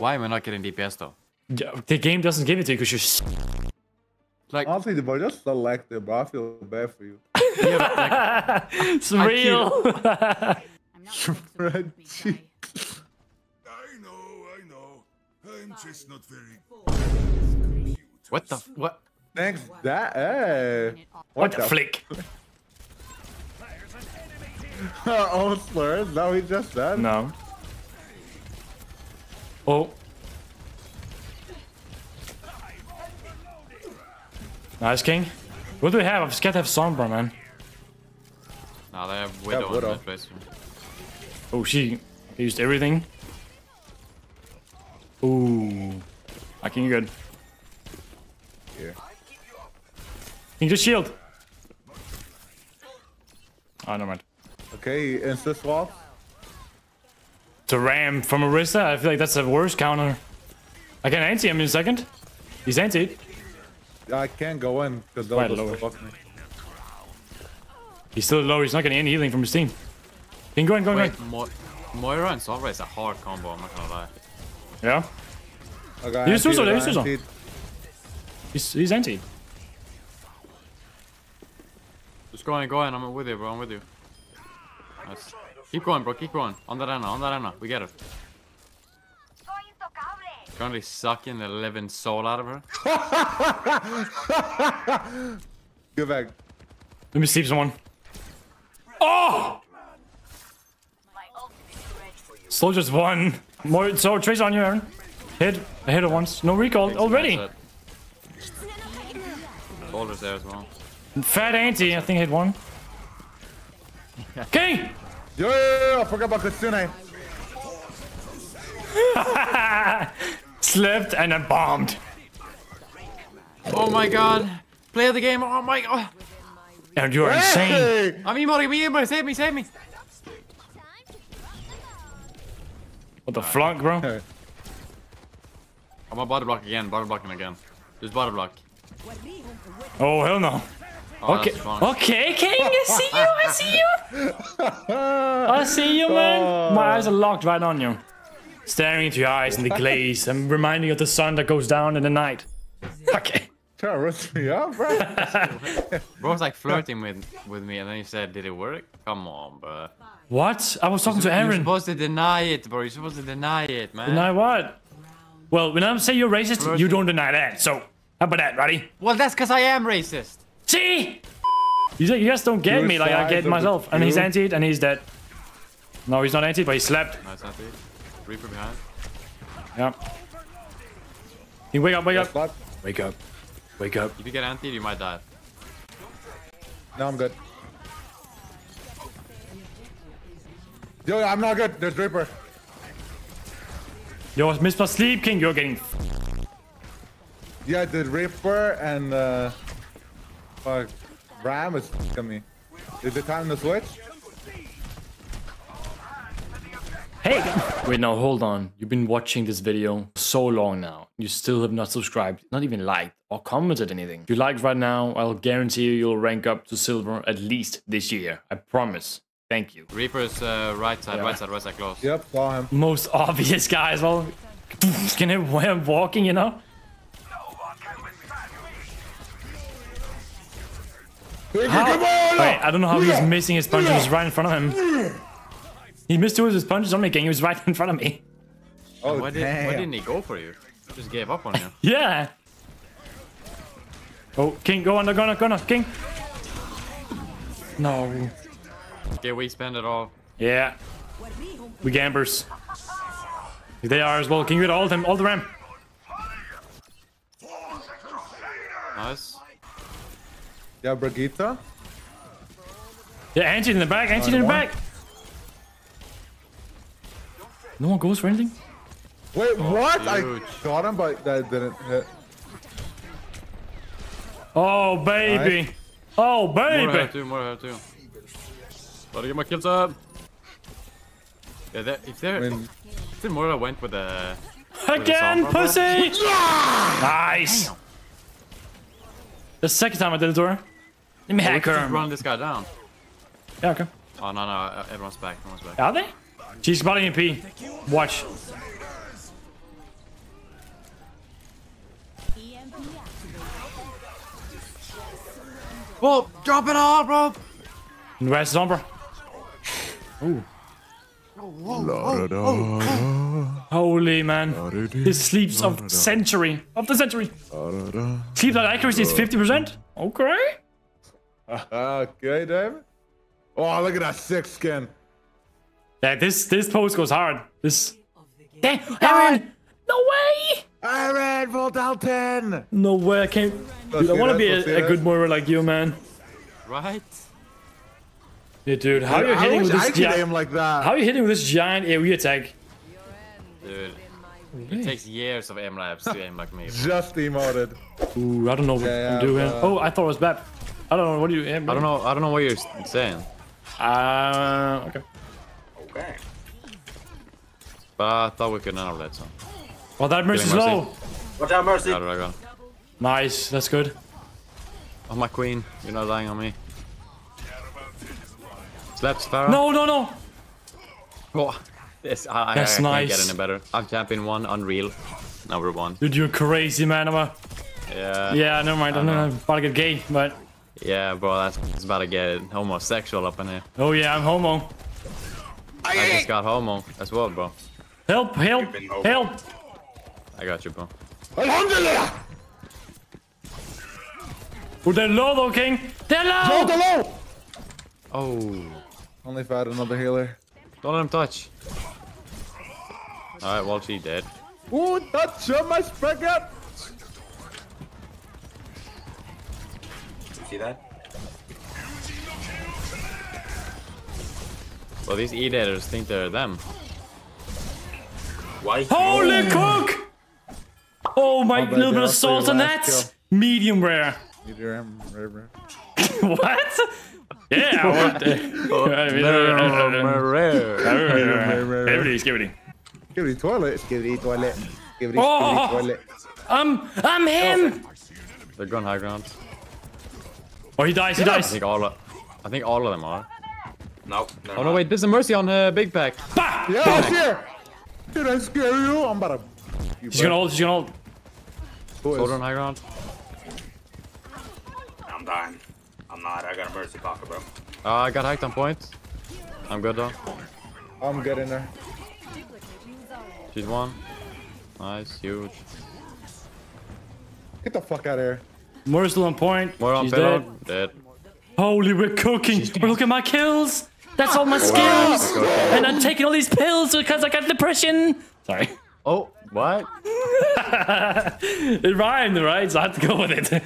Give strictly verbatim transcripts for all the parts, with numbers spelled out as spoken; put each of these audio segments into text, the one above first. Why am I not getting D P S though? The game doesn't give it to you because you're like. Honestly, boy, just select it, bro. I feel bad for you. Yeah, like, it's I real. I'm not I know, I know. I'm just not very. What the f what? Thanks that. Hey. What, what the flick? Oh, slur. Is that what he just said? No. Oh. Nice king. What do we have? I'm scared to have Sombra, man. Nah, they have Widow, yeah, Widow. In that place. Oh, she used everything. Ooh. I can good. Yeah. Can you just shield? Oh, never mind. Okay, instant swap. To ram from Orisa? I feel like that's the worst counter. I can anti him in a second. He's anti. I can't go in because they'll just fuck me. He's still low. He's not getting any healing from his team. He can go in, go in, Wait, go in. Mo Moira and Sombra is a hard combo. I'm not gonna lie. Yeah. Okay, he's Suzo. He's Suzo. He's he's anti. Just go in, go in. I'm with you, bro. I'm with you. Nice. Keep going, bro. Keep going. On that Ana. On that Ana. We get it. Currently sucking the living soul out of her. Go back. Let me sleep someone. Oh! Soldiers won. More, so Tracer on you, Aaron. Hit. I hit her once. No recall already. Soldiers there as well. Fat anti. I think hit one. Okay. Yo, I forgot about Kitsune. Slipped and I'm bombed. Oh my god. Play the game. Oh my god. And you're hey! insane. I'm emoting. Me, emoting. Save me. Save me. What the flunk, bro? Hey. I'm on body block again. Body blocking again. Just body block. Oh, hell no. Oh, okay. Okay, King. I see you. I see you. I see you, man. My eyes are locked right on you. Staring into your eyes in the glaze. I'm reminding you of the sun that goes down in the night. Okay. Terrorist me up, bro. Bro was like flirting with with me, and then he said, "Did it work?" Come on, bro. What? I was talking you're, to Aaron. You're supposed to deny it, bro. You're supposed to deny it, man. Deny what? Well, when I say you're racist, flirting. You don't deny that. So how about that, buddy? Well, that's because I am racist. See? You guys don't get you're me like I get myself. And he's antied, and he's dead. No, he's not antied, but he slept. Nice anti. Reaper behind. Yeah. You wake up, wake up. Yes, wake up. Wake up. If you get anti, you might die. No, I'm good. Yo, I'm not good. There's Reaper. Yo, Mister Sleep King, you're getting. Yeah, the Reaper and uh, uh Ram is coming. Is it time to switch? Hey! Wait, now hold on. You've been watching this video so long now. You still have not subscribed, not even liked or commented anything. If you like right now, I'll guarantee you you'll rank up to silver at least this year. I promise. Thank you. Reaper's uh, right side, yeah. right side, right side, close. Yep, saw him. Most obvious guy as well. Can I wear him walking, you know? How? Wait, I don't know how he was missing his punch. He was right in front of him. He missed two of his punches on me, King. He was right in front of me. Oh, why, did, why didn't he go for you? He just gave up on you. Yeah. Oh, King, go under, go under, go under, King. No. Okay, we spend it all. Yeah. We gambers. They are as well. King, get all of them, all the ram. Nice. Yeah, Brigitte. Yeah, anti in the back, anti in the back. No one goes for anything? Wait, oh, what? Huge. I got him, but that didn't hit. Oh, baby. Nice. Oh, baby. More help too, more help too. Gotta get my kills up. Yeah, that, if there... I mean, if there Moira went with a... Again, with a pussy! Yeah! Nice. Damn. The second time I did it to her. Let me hack her. Just run this guy down. Yeah, okay. Oh, no, no. Everyone's back. Everyone's back. Are they? She's spotting in P. Watch. Well, drop it all, bro. Where's Sombra? Ooh. Oh, whoa, oh, oh, oh. Holy man. His sleeps of century. Of the century. Sleep light accuracy is fifty percent? Okay. Okay, David. Oh, look at that sick skin. Yeah, this this pose goes hard. This. Damn, Aaron! No way! Aaron, roll down ten! No way, I can't. Dude, I want to be a, a good Moira like you, man. Right? Yeah, dude, how dude, are you hitting with this giant? Like that. How are you hitting with this giant AoE attack? Dude, it takes years of aim laps to aim like me. Just emoted. Ooh, I don't know what yeah, I'm doing. Uh, oh, I thought it was bad. I don't know. What do you aim? I don't know. I don't know what you're saying. Uh, okay. Okay. But I thought we could annul that song. Well, that Mercy's low. Watch out, Mercy. How did I go? Nice. That's good. Oh, my queen. You're not lying on me. Slaps Pharah. No, no, no. Oh, this, I, That's I, I nice. Can't get any better. I'm champion one, unreal. Number one. Dude, you're crazy, man. I'm a... Yeah. Yeah, never mind. I don't I'm know. about to get gay, but. Yeah, bro, that's, that's about to get homosexual up in here. Oh, yeah, I'm homo. I, I just got homo as well, bro. Help, help, help. I got you, bro. Alhamdulillah! Oh, they're low, though, King. They're low! Yo, they're low! Oh. Only if I had another healer. Don't let him touch. Alright, well, she dead. Ooh, touch him, my spec up! See that? Well, these E-daters think they're them. Why? Holy cook! Oh my, oh, baby, little bit of salt on that. Kill. Medium rare. Medium rare. rare. What? Yeah. Rare. Everybody's giving. Give it toilet. Give it toilet. Give it toilet. I'm I'm him. They're going high ground. Oh, he dies, he yeah. dies. I think, all of, I think all of them are. Nope. Oh, no, not. wait, there's a Mercy on uh, Big Pack. Bah! Yeah, I'm here. Did I scare you? I'm about to... She's gonna ult, she's gonna ult. Hold on high ground. I'm dying. I'm not, I got a Mercy pocket, bro. Uh, I got hiked on point. I'm good, though. I'm good in there. She's one. Nice, huge. Get the fuck out of here. Moira's still on point. Moira on dead. dead. Holy, we're cooking. But look at my kills. That's all my skills. Wow. And I'm taking all these pills because I got depression. Sorry. Oh, what? It rhymed, right? So I had to go with it.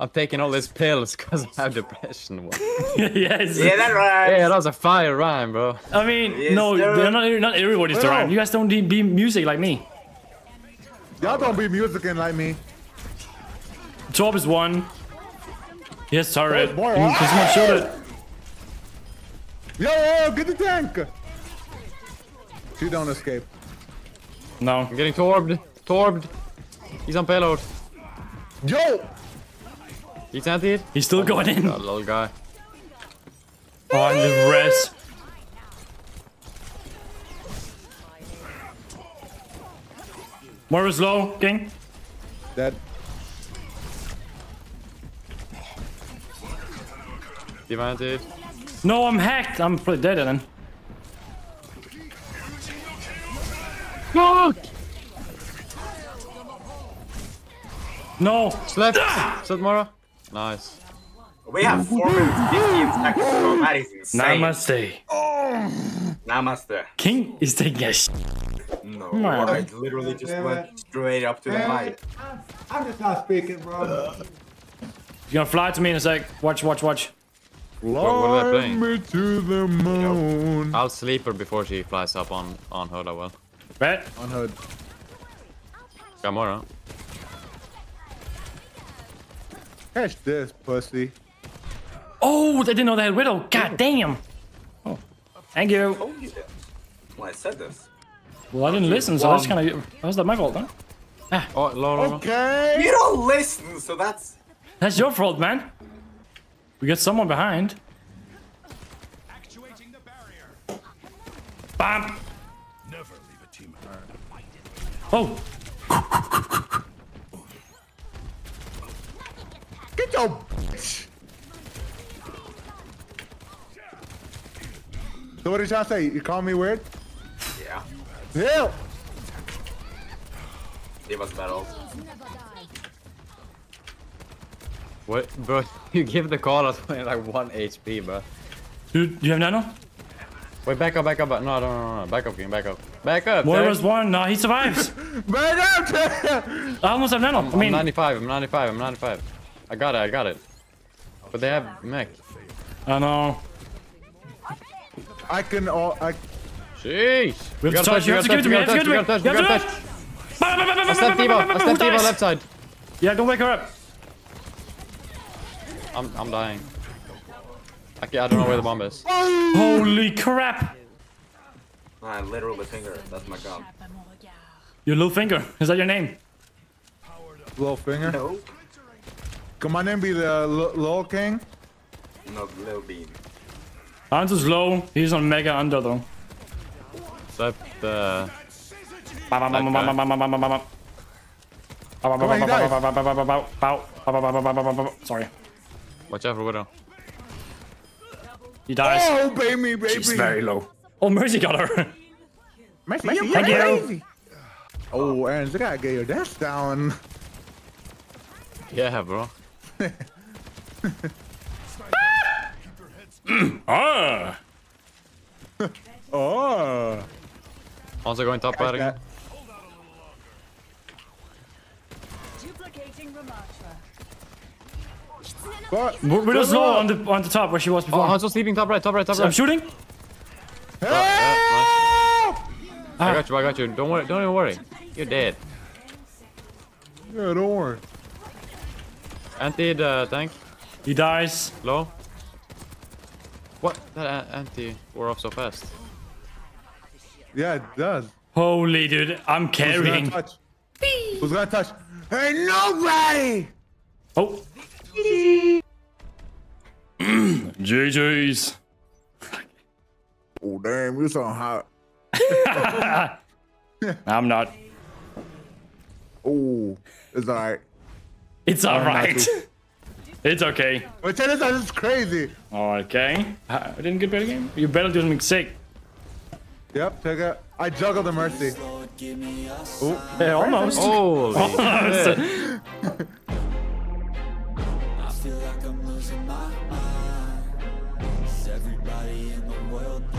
I'm taking all these pills because I have depression. Yes. Yeah, that rhymes. Yeah, that was a fire rhyme, bro. I mean, yes, no, they're not, not everybody's to rhyme. You guys don't be music like me. Y'all don't be music like me. Torb is one. Yes, turret. He's gonna shoot it. Yo, yo, get the tank. She don't escape. No. I'm getting torbed. Torbed. He's on payload. Yo! He's anti-hit. He's still oh, going in. That little guy. On the rest. Moira's low, King. Dead. Demanded. No, I'm hacked. I'm probably dead then. No. No. Slept. Ah. Slept Mara. Nice. We have four minutes, fifteen seconds. Bro. That is insane. Namaste. Oh. Namaste. King is taking a sh. No. I literally just yeah. went straight up to yeah. the mic. I'm just not speaking, bro. Uh. You're gonna fly to me in a sec. Watch, watch, watch. What, what are they playing? Me to the moon. I'll sleep her before she flies up on on hood. I will. Right on hood. Got Moira. Catch this pussy. Oh, they didn't know they had Widow. God damn. Oh, thank you. Oh, yeah. Well, I said this. Well, I didn't listen, so that's kind of that was not my fault, huh? Ah. Oh, low, low, okay. You don't listen, so that's that's your fault, man. We got someone behind. Activating the barrier. Bam! Never leave a team apart. Oh! Yo, bitch. So what did y'all say? You call me weird? Yeah. Yeah. Give us medals. What, bro? You give the call us like one H P, bro. Dude, do you have nano? Wait, back up, back up, no, no, no, no, back up, game, back up, back up. Moira was one. Nah, he survives. Back up. I almost have nano. I'm, I mean, I'm ninety-five. I'm ninety-five. I'm ninety-five. I got it. I got it. But they have mech. I know. I can all. I. Jeez. We have to touch. You have to give it to me. You have to give it to me. You have to touch. I stepped Evo. I stepped Evo left side. Yeah, don't wake her up. I'm I'm dying. Okay, I don't know where the bomb is. Holy crap! My literal finger. That's my god. Your little finger. Is that your name? Little finger. No. Can my name be the Lil King? No, Lil Bean. Hans is low. He's on mega under though. Except uh. Sorry. Watch out for Widow. He dies. Oh, baby, baby. She's very low. Oh, Mercy got her. Mercy, you're crazy. Oh, Aaron, they gotta get your dash down. Yeah, bro. Ah. Oh. Also going top right again. But we're just low on the on the top where she was before. Oh, Hanzo's leaving top right, top right, top right. I'm shooting. Oh, yeah, nice. Ah. I got you, I got you. Don't worry, don't even worry. You're dead. Yeah, don't worry. Anti the tank. He dies. Low. What? That anti wore off so fast. Yeah, it does. Holy dude, I'm carrying. Who's gonna touch? Who's gonna touch? Hey, nobody! Oh. G G's. Oh damn, you sound hot. I'm not. Oh, it's alright. It's alright. It's okay. But tell us that it's crazy. Okay. I didn't get better game. You better do something sick. Yep, take it. I juggle the Mercy. Oh, yeah, almost. Oh, almost. Feel like I'm losing my mind. Is everybody in the world